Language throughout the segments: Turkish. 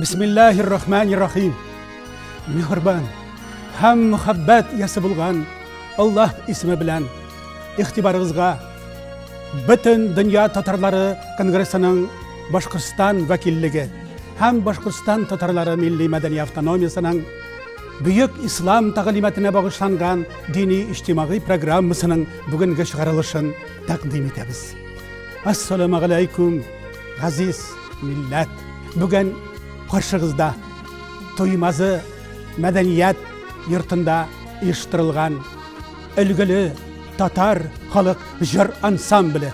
Bismillahirrahmanirrahim. Mihriban, hem muhabbet yası bulgan Allah ismi bilen ihtibarınızga bütün dünya Tatarları Kongresi'nin Башкортстан vekilligi hem Башкортстан Tatarları Milli Medeni Avtonomiyasının Büyük İslam tag'limatine bağışlangan dini-ijtimoiy programmasining bugungi chiqarilishini taqdim etamiz. Assalomu alaykum, aziz millat. Bugun qarshingizda Tuymazı madaniyat yurtida uyushtirilgan ilgili Tatar xalq jir ansambli.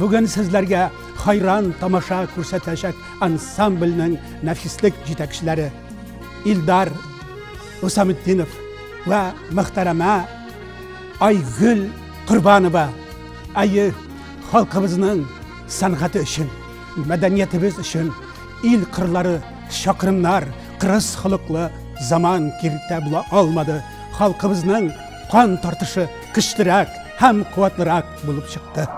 Bugun sizlarga hayran tomosha ko'rsatishak ansamblining nafislik yetakchilari Ildar Usamiddinov ve muhtarama Aygul Qurbanova ayı halkımızın sanatı için, medeniyetimiz için il kırları, şakırımlar, kırız hılıklı zaman kirte bula almadı. Halkımızın kan tartışı kıştırak hem kuvvetlirak bulup çıktı.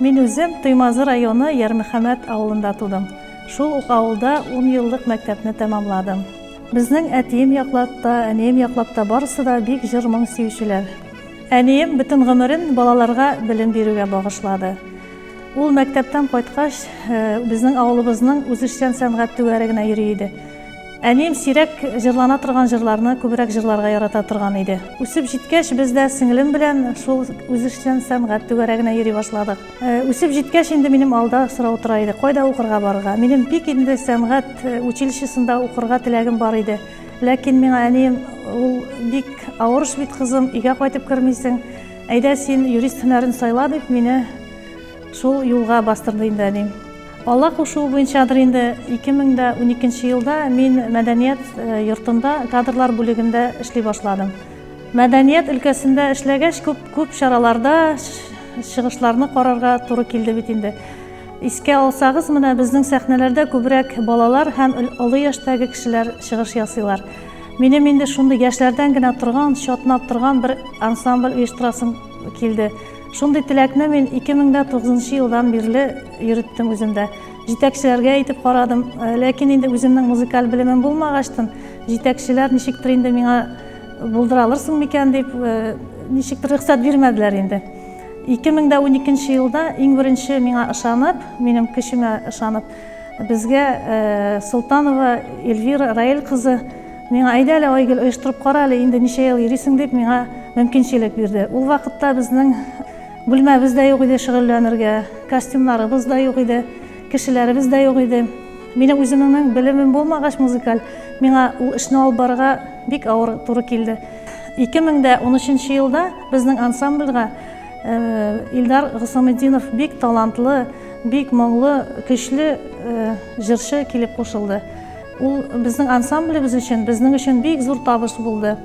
Мен өзім Туймазы районы Ярмөхәмәт ауылында тудым. Шул ук авылда 10 еллык мәктәпне тәмамладым. Безнең әтием яклапта, әнием яклапта барысы да бик җыр моң сөючеләр. Әнием бүтән гомерен балаларга белем бирүгә багышлады. Ул мәктәптән кайткач, безнең авылыбызның үзешчән сәнгать түгәрәгенә йөри иде. Әнем сирәк җырлана торган җырларны күбрәк җырларга ярата торган иде. Үсеп җиткәч, без дә сиңлем белән шул үзешчән сәнгать түгәрәгенә йөри башладык. Үсеп җиткәч, инде минем алда сорау тора иде. Кайда укырга барырга? Минем бик инде сәнгать училищесында укырга теләгем бар иде. Ләкин миңа әнем ул бик авыр эш бит кызым, игә кайтып кермисең. Әйдә син юрист һөнәрен сайла дип мине шул юлга бастырды инде әнем. Allah koşulu boyunçadır indi 2012 yılda min Мәдәният yurtunda kadrlar bölümünde işli başladım. Мәдәният ülkesinde işlegeç köp şaralarda çıkışlarını kararga turu kildi bit indi. İske alsağız mına bizden sahnelerde kübrek balalar hem alı yaştaki kişiler çıkış yasıylar. Minim indi şunda yaşlardan gına turgan, şatnap turgan bir ansambl uyuşturasım kildi. Şunday tilekni men 2009 yıldan beri yürüttüm özümde. Җитәкчеләргә әйтеп карадым, ләкин инде үземнең музыкаль белемем булмагачтын, җитәкчеләр ничектер инде миңа булдыра алырсың микән дип ничектер рөхсәт бирмәделәр инде. 2012 елда иң беренче миңа ышанып, минем кешемә ышанып, безгә Султанова Эльвира Раил кызы миңа әйдә әле Айгөл оештырып кара әле инде ничә ел йөрисең дип миңа мөмкинчелек бирде. Ул вакытта безнең Бүлмәбез дә юк иде шөгыльләнергә, костюмнарыбыз да юк иде, кешеләребез дә юк иде. Минем үземнең белемем булмагач музыкаль, миңа ул эшне алып барырга бик авыр туры килде. 2013 елда безнең ансамбльгә Илдар Гысымдинов бик талантлы, бик моңлы, көчле җырчы килеп кушылды. Ул безнең ансамблебез өчен, безнең өчен бик зур табыш булды.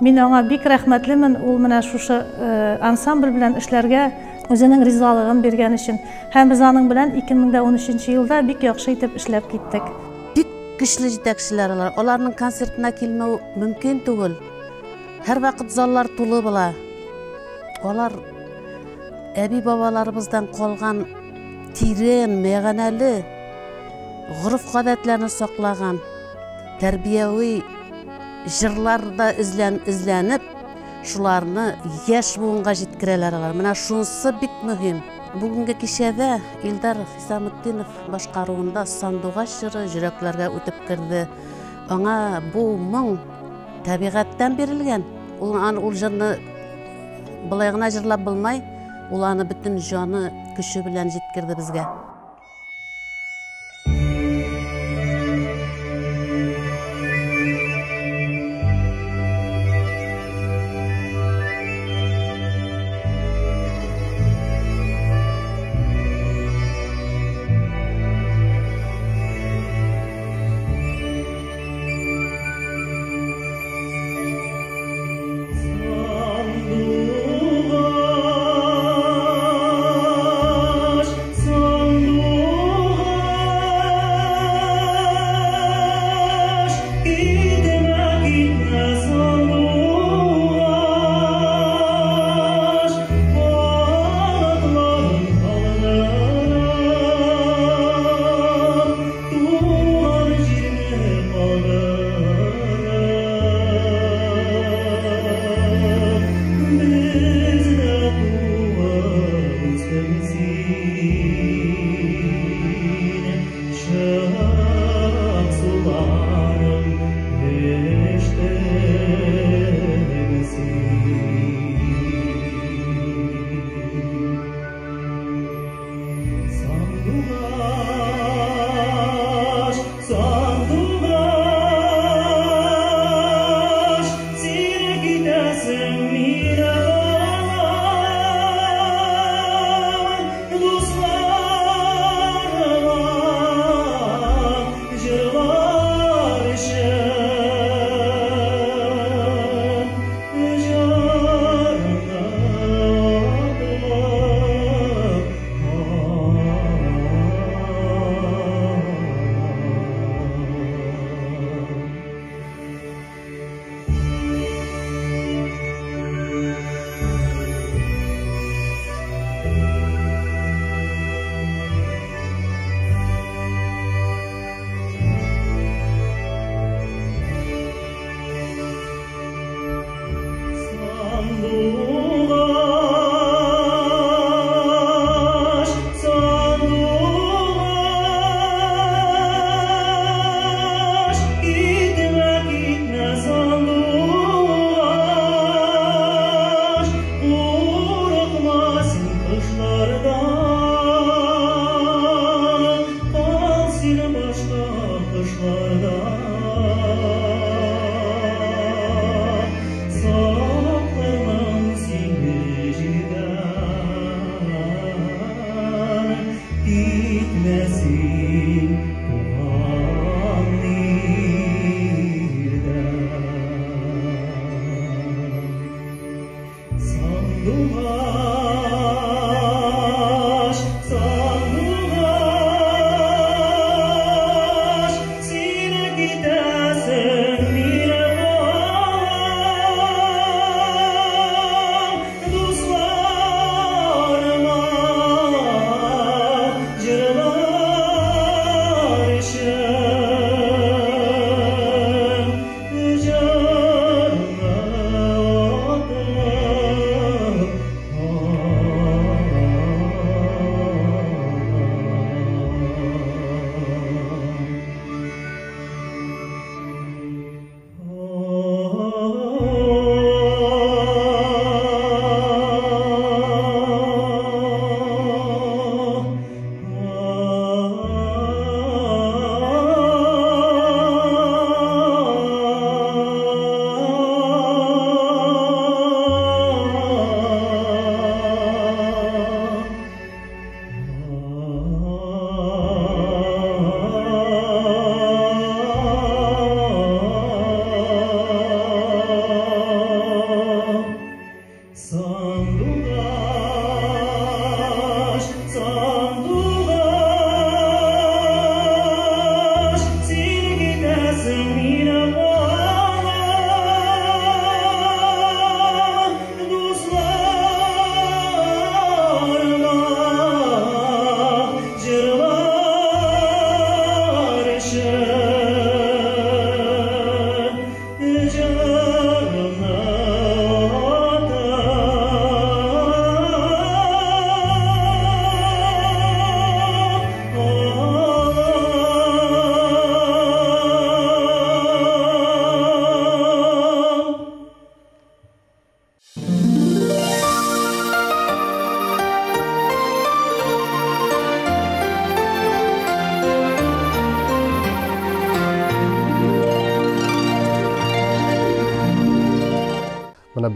Мен аңа бик рәхмәтлемен, ул менә шушы ансамбль белән эшләргә үзенең ризалыгын бергән өчен. Һәм без аның белән 2013 елда бик яхшы итеп эшләп киттек. Бик көчле җитәкчеләр алар. Аларның концертына килмәү мөмкин түгел. Һәр вакыт заллар тулы була. Алар әби бабаларыбыздан калган тирен, мәгънәле горф-гадәтләрне саклаган тәрбияви жырларда изләнеп, шуларны яшь буынга җиткерәләр. Менә шунысы бик мөһим. Бүгенге кичәдә Илдар Хисаметтинов башкаруында сандугач җыры йөрәкләргә үтеп керде. Аңа бу моң табигатьтән берилгән. Ул җырны булай гына җырлап булмай, ул аны бүтән җаны көче белән җиткерде безгә.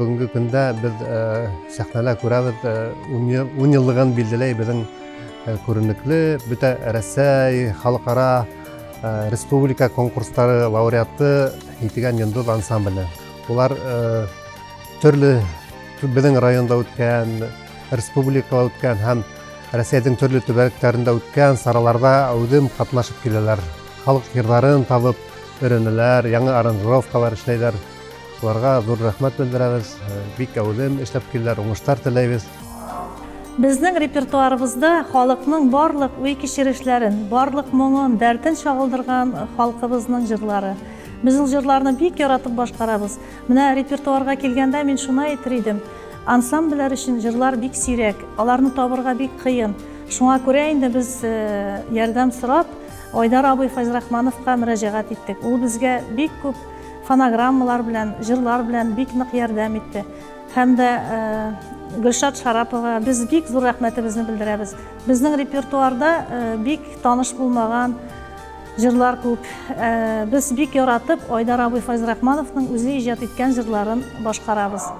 Бүгінгі күнде біз сахнада көреміз 10 жылдығын белгілей біздің көрінікті бүті Рәсәй халықара республика конкурстары лауреаты Җидегән Йолдыз ансамблі. Олар түрлі біздің районда өткен, республикада өткен һәм Рәсәйдің түрлі төбәктерінде өткен сараларда әүдем қатнашып келелер. Халық жырларын табып, үйренелер, яңа аранжировкалар эшләйләр. Уларга зур рәхмәт белдерәбез. Бик әүдем эшләп киләләр, уңышлар теләйбез. Безнең репертуарыбызда халыкның барлык уй кичерешләрен, барлык моңын, дәртен шагылдырган халкыбызның җырлары. Безнең җырларны бик яратып башкарабыз. Менә репертуарга килгәндә мин шуны әйтер идем. Ансамбльләр өчен җырлар бик сирәк, аларны табырга бик кыен. Шуңа күрә инде без ярдәм сорап Айдар абый Фазрахмановка мөрәҗәгать иттек. Ул безгә бик күп фонограммалар белән, җырлар белән бик нык ярдәм итте. Һәм дә Гүлшат Шарапова без бик зур рәхмәтебезне белдерәбез. Безнең репертуарда бик таныш булмаган җырлар күп. Без бик яратып Ildar абый Фазрахмановның үзе иҗат иткән җырларын башкарабыз.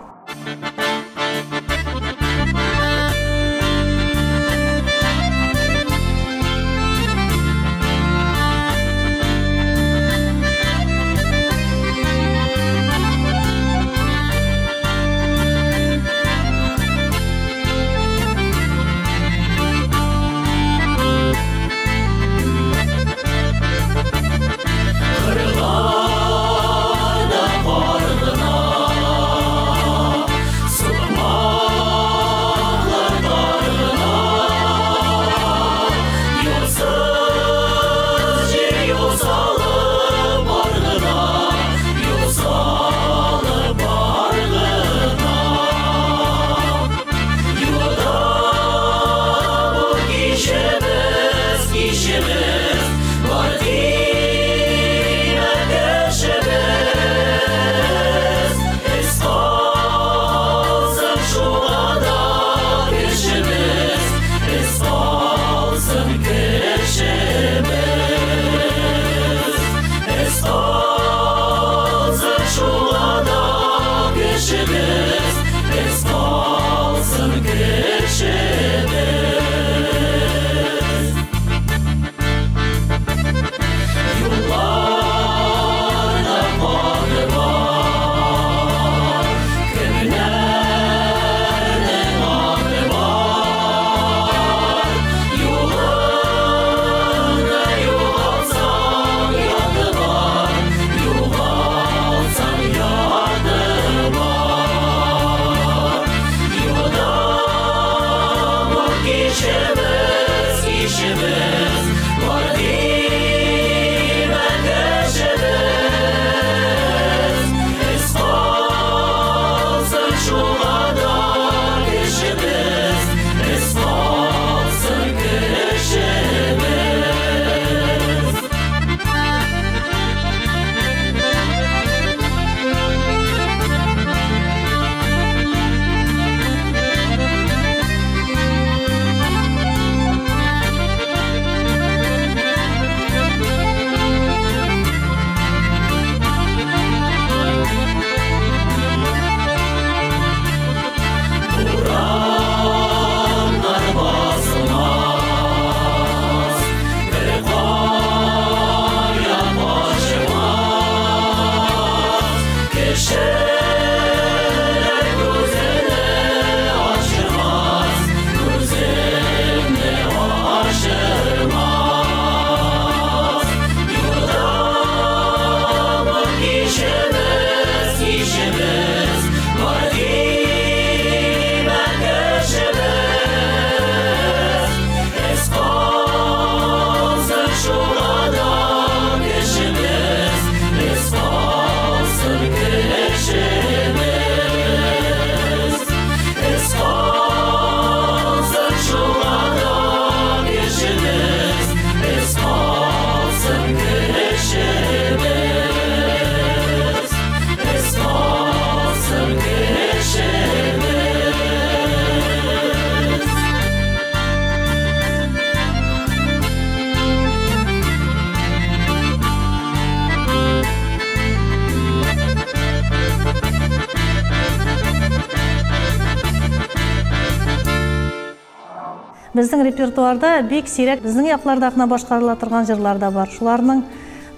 Bizning repertuarda bek sirek, bizning yaqlardaqna başqarıla turgan jırlar da bar. Şularning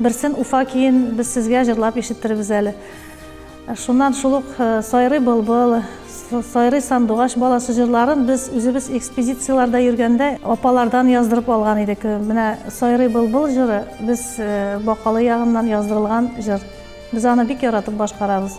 birsin Ufa keyin biz sizga jırlap eşittiribmiz hali. Şundan şuluq Soyri bulbul, Soyri sanduğaş balası jırlарын biz özübiz ekspeditsiyalarda yurganda opalardan yazdırıp algan edik. Mena Soyri bulbul jırı biz Baqalı yağından yazdırılgan jır. Biz anu bek yaratıp başqarabız.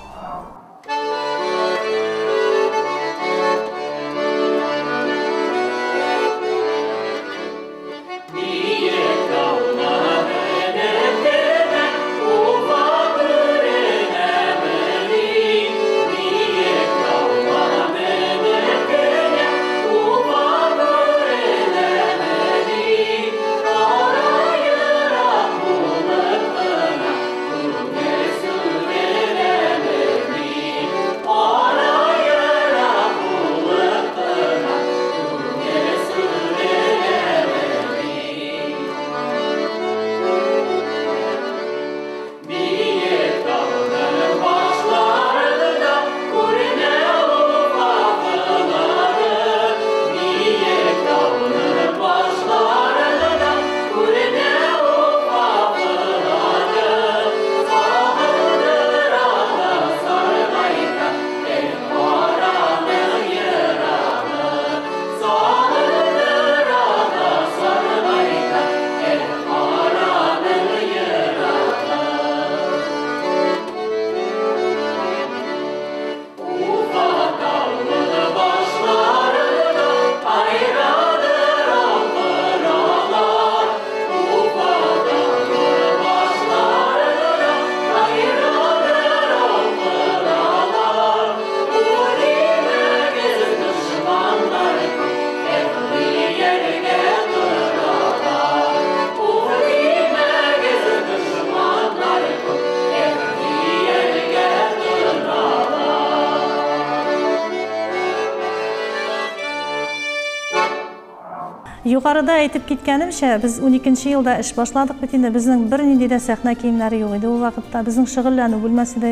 Yukarıda aytıp ketkenimçe, biz 12-nji ýylda iş başladık bitende bizning bir ninde de sahna kiyimleri yok idi. O wagtda bizning şygyllanıw bölmesi de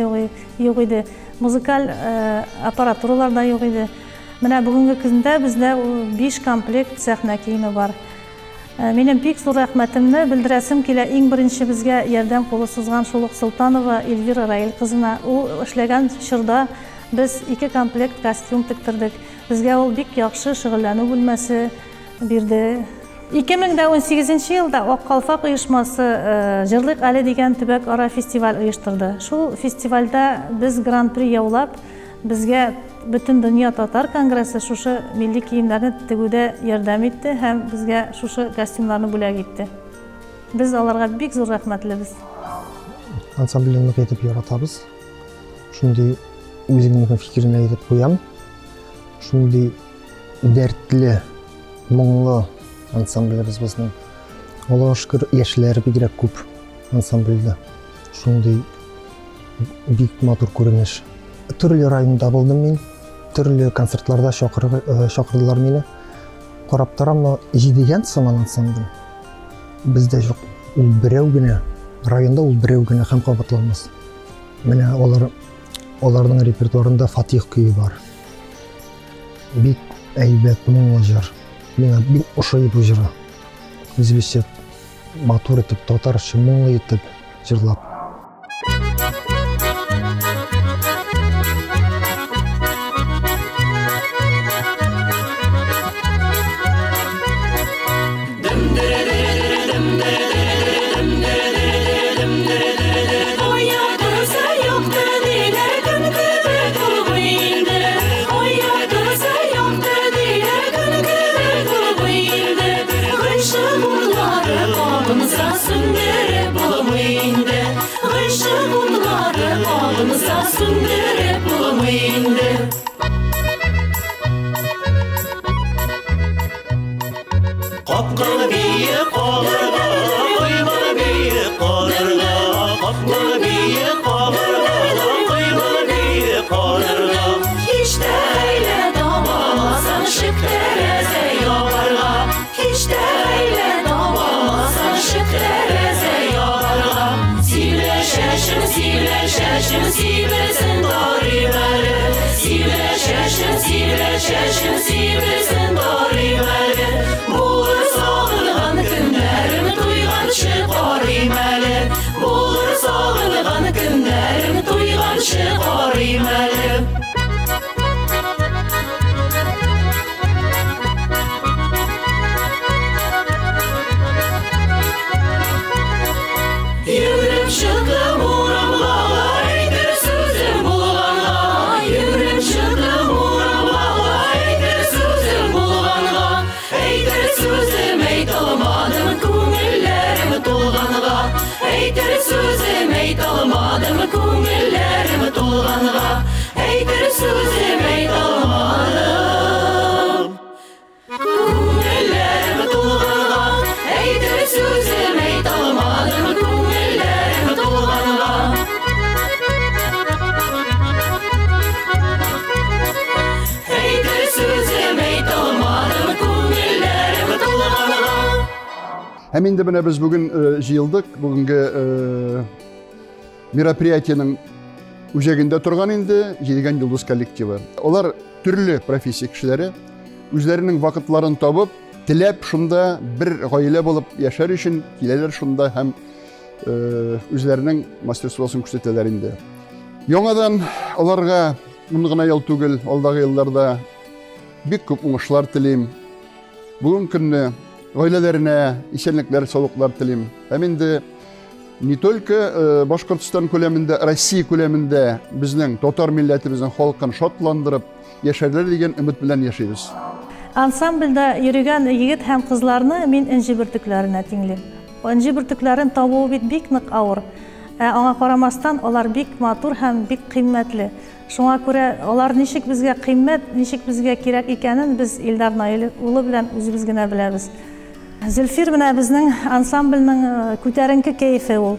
yok idi. Muzikal aparaturalar da yok idi. Mena bugünkü kunda bizde 5 komplekt sahna kiyimi var. Menim bek zor rahmetimni bildiresim kelä, iň birinçi bizge ýardam gol suzgan şoluq Sultanova Elvira Rail kızına, o işlegan şırda biz 2 komplekt kostyum tiktirdik. Bizge ol bek ýakşy şygyllanıw bölmesi birdi. 2018 yılda Oqqalfaq uyuşması Jırlık Ali degen tübek ara festival uyuşturdu. Şu festivalda biz Grand Prix yaulap, bizge bütün dünya Tatar kongresi şuşu milli kiyimlerini tigüde yardım etti, hem bizge şuşu kostümlerini bulag etti. Biz alarga bek zor rahmetlibiz. Ansamblenik etip yaratabız. Şimdi özümün fikirine etip koyam. Şimdi dertli Moğlu ansamblimiz bizning. Allohga şükür yaşlar bigrek köp ansamblda. Şunday bik matur görünüş. Türlü rayonda buldum men. Türlü konsertlarda şaqırdılar meni. Qarap taramla Җидегән Йолдыз ansambli. Bizde yok. Ul birewgina rayonda ul birewgina ham qabatlanmaz. Mena onların repertuarında Fatih köyi var. Bik aybet moğullar. Мен бик ошайып җыра. Үзбешчә матур итеп, татарча моңлы итеп җырлап. Şaşın, sivre, şaşın, sivresin, doğru verdi. Hem indi bine biz bugün jıyıldık. Bugünkü merapiyatının üzerinde turgan indi Җидегән Йолдыз kollektivi. Onlar türlü profesiya kişileri, üzlerinin vakıtlarını tabıp, tilep şunda bir gayle bulup yaşar için hileler şunda hem üzlerinin mastersulasını küşteteler indi. Yonadan onlara bununla yıl tügül, aldığı yıllarda büyük uğuşlar tileyim. Bugün günü ailelerine işenlikler, sağlıklar tileyim. Hem indi ne tölke Башкортстан köleminde, Россия köleminde bizden, Tatar milletimizin halkını şatlandırıp yaşarlar degen ümit bilen yaşayız. Ansamblda yürüyen yigit hem kızlarını min inci birtüklerine tingliyim. O inci birtüklerin tavuğu bit nik ağır. Ona karamastan onlar bik matur hem bik kıymetli. Şuna göre onlar nişik bizge kıymet, nişik bizge kirek ikenin biz İldar Nailov bilen özübiz gene biliriz. Zülfir bine bizden ansamblinin küterinki keyfi ol.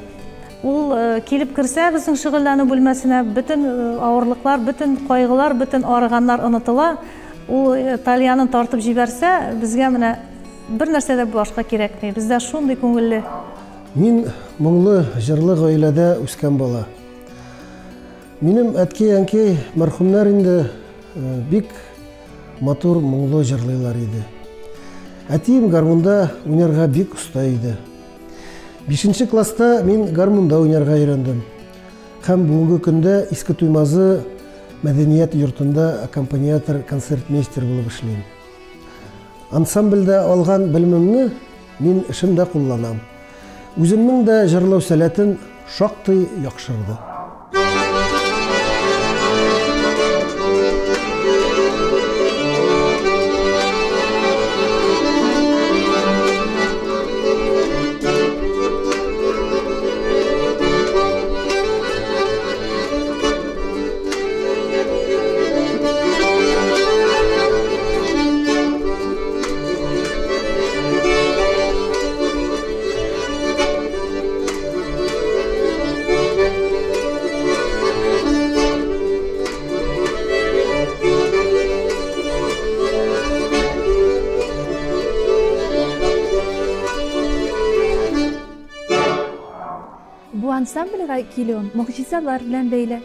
Ol kelip kirse bizden şıgıllanı bölmesine bütün ağırlıklar, bütün kaygılar, bütün ağrıganlar unutıla. Ol talyanın tartıp jiberse bizge mine bir nersede başka kerekmey. Bizde şunday ko'ngilli. Min moğlu jırlı gailede üskan bala. Minim etki-yanki merhumlar indi bik matur moğlu jırlılar idi. Etiyim garmunda oynarga bik usta idi. 5-nji klasta min garmunda oynarga öğrendim. Hem bugungi kunda Eski Tuymazı medeniyet yurtunda akompaniator, konsertmeister bulup işleyim. Ansamblda algan bilimimni min işimde kullanam. Üzümün de jırlov seletin şaktı yakışırdı. Ansamblga keliyon muğjizalar bilen beýle.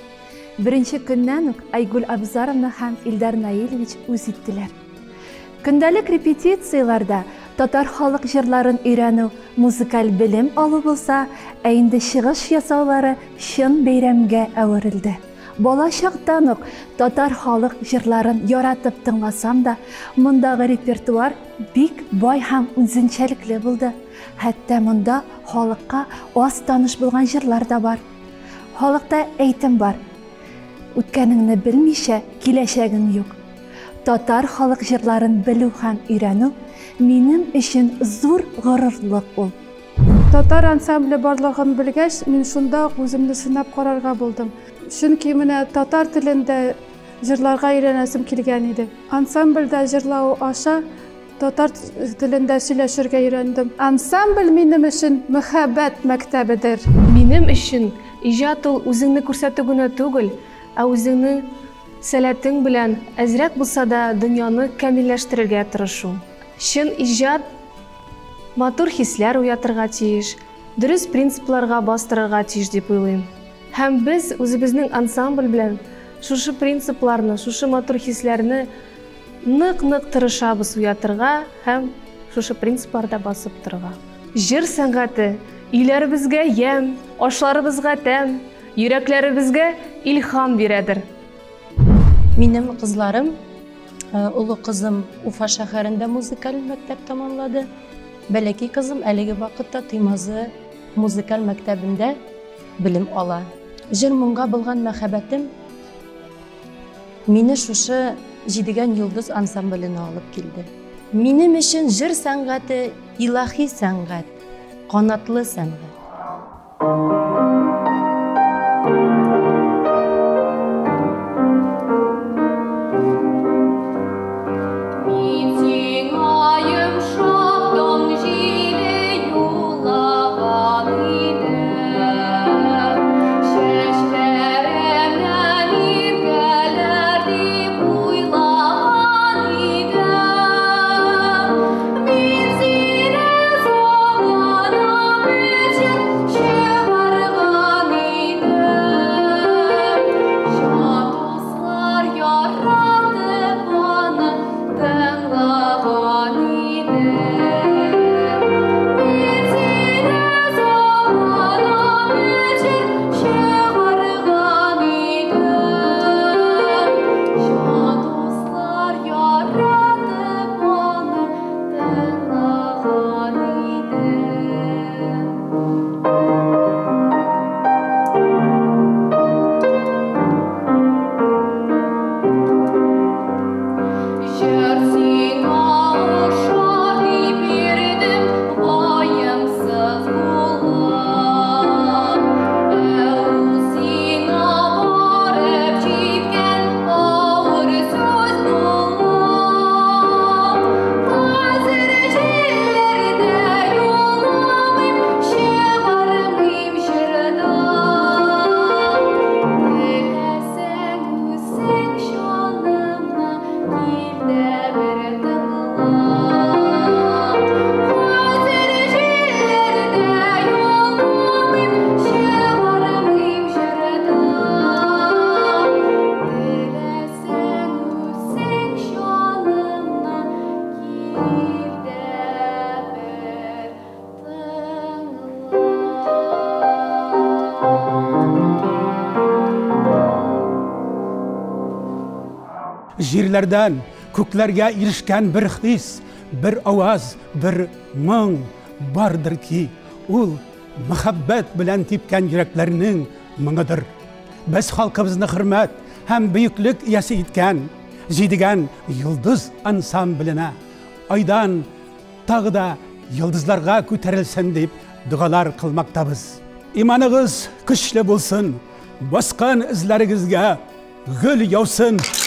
Birinji günnänok Aygul Qurbanovna hem İldar Nailowich üzetdiler. Gündelik repetisiýalarda tatar halk jyrlaryny öýrenýär, muzikal bilim alyp bolsa, endi şygyş ýasaulary şyn beýramga öwrildi. Bala şakdanok tatar halk jyrlaryny ýaratyp dinlasam da, mundagy repertuar bik boy hem üzinçelikli boldy. Hatta munda halkka az tanış bulgan jırlar da var. Halkta eğitim var. Ötkenini bilmişe kileşegin yok. Tatar halk jırların biluhan öğrenü benim için zor gururluk ol. Tatar ansambli barlığını bilgeç, men şunda özümni sınap kararga buldum. Çünkü mine tatar tilinde jırlarga öğrenesim kilgen idi. Ansamblda jırlağı aşa tatar dilinde söyleşirge öğrendim. Ansambl benim için muhabbet mektebidir. Benim için icat ol özüňni körsetdigine tugul, özüňni selätiň bilen azrak bolsa da dünýäni kämilleştirige tyrşyw. Şyn icat matur hisler uyatyrga tiýiş, dürüst prinsiplarga bastyryrga tiýiş diýip oýlaýam. Hem biz özübiznің ansambl bilen şuşy prinsiplaryny, şuşy matur hislerini нык-нык тырышабыз уятырга һәм шушы принципларда басып турга. Җыр сәнгате иләребезгә ям, ашларыбызга тәм, йөрәкләребезгә илһам бирәдер. Минем кызларым, улы кызым Уфа шәһәрендә музыкаль мәктәп тамамлады. Бәләкәй кызым әлеге вакытта Туймазы музыкаль мәктәбендә билим ала. Җыр моңга булган мәхәббәтем мине шушы Җидегән Йолдыз ансамблына алып килде. Минем өчен җыр сәнгате илаһи сәнгать, канатлы сәнгать. jirlerden küklerge irişken bir his, bir avaz, bir mıng bardır ki, ul muhabbet bilen tipken yüreklerinin mıngıdır. Biz halkımızda hürmet hem büyüklük iyesi itken Җидегән Йолдыз ansambline aydan tağda yıldızlarga küterilsin deyip dualar kılmaktabız. İmanınız kışlı bulsun, baskan izlerigizge gül yavsın.